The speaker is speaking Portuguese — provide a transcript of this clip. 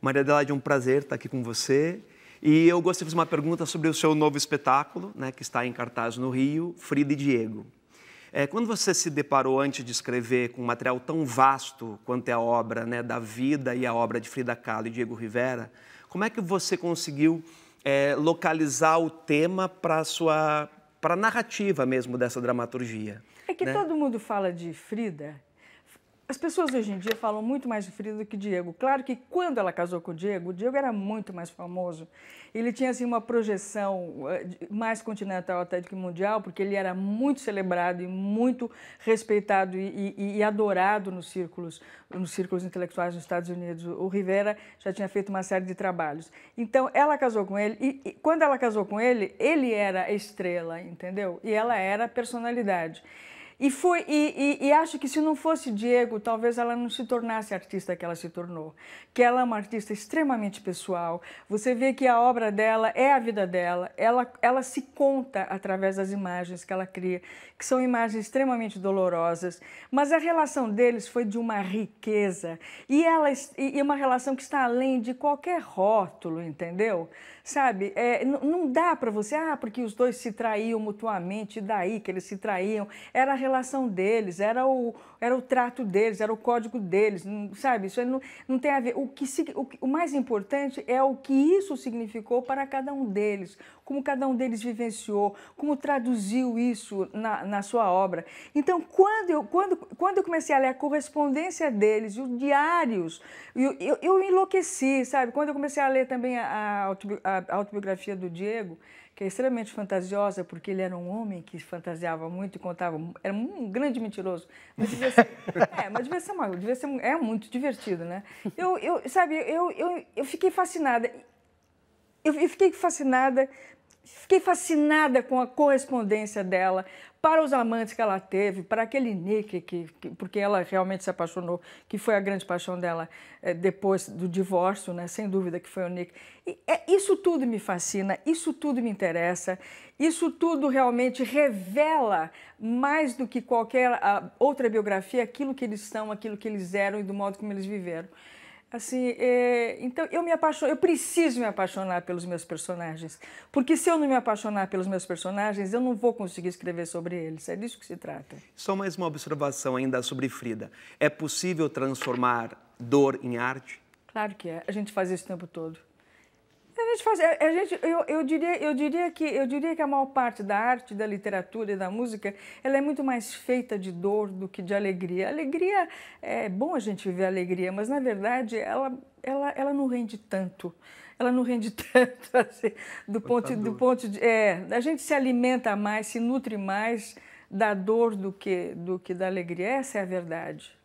Maria Adelaide, é um prazer estar aqui com você. E eu gostaria de fazer uma pergunta sobre o seu novo espetáculo, né, que está em cartaz no Rio, Frida e Diego. Quando você se deparou, antes de escrever, com um material tão vasto quanto é a obra, né, da vida e a obra de Frida Kahlo e Diego Rivera, como é que você conseguiu localizar o tema para a narrativa mesmo dessa dramaturgia? É que, né, todo mundo fala de Frida. As pessoas hoje em dia falam muito mais de Frida do que Diego. Claro que quando ela casou com o Diego era muito mais famoso. Ele tinha assim uma projeção mais continental até do que mundial, porque ele era muito celebrado e muito respeitado e adorado nos círculos intelectuais nos Estados Unidos. O Rivera já tinha feito uma série de trabalhos. Então ela casou com ele e quando ela casou com ele, ele era a estrela, entendeu? E ela era a personalidade. E acho que se não fosse Diego, talvez ela não se tornasse a artista que ela se tornou. Que ela é uma artista extremamente pessoal. Você vê que a obra dela é a vida dela. Ela se conta através das imagens que ela cria, que são imagens extremamente dolorosas. Mas a relação deles foi de uma riqueza. E uma relação que está além de qualquer rótulo, entendeu? Sabe, não dá para você, porque os dois se traíam mutuamente, daí que eles se traíam. Era a relação deles, era o trato deles, era o código deles, sabe? Isso não tem a ver. O mais importante é o que isso significou para cada um deles, como cada um deles vivenciou, como traduziu isso na sua obra. Então, quando eu comecei a ler a correspondência deles e os diários, eu enlouqueci, sabe? Quando eu comecei a ler também a autobiografia do Diego, que é extremamente fantasiosa, porque ele era um homem que fantasiava muito e contava, era um grande mentiroso, mas devia ser, é muito divertido, né? Eu fiquei fascinada. Eu fiquei fascinada com a correspondência dela para os amantes que ela teve, para aquele Nick, porque ela realmente se apaixonou, que foi a grande paixão dela depois do divórcio, né? Sem dúvida que foi o Nick. E, isso tudo me fascina, isso tudo me interessa, isso tudo realmente revela, mais do que qualquer outra biografia, aquilo que eles são, aquilo que eles eram e do modo como eles viveram. Assim, então eu preciso me apaixonar pelos meus personagens, porque se eu não me apaixonar pelos meus personagens, eu não vou conseguir escrever sobre eles. É disso que se trata. Só mais uma observação ainda sobre Frida. É possível transformar dor em arte? Claro que é. A gente faz isso o tempo todo. Eu diria que a maior parte da arte, da literatura e da música, ela é muito mais feita de dor do que de alegria. Alegria, é bom a gente viver a alegria, mas na verdade ela não rende tanto. Ela não rende tanto assim, do ponto de a gente se alimenta mais, se nutre mais da dor do que da alegria. Essa é a verdade.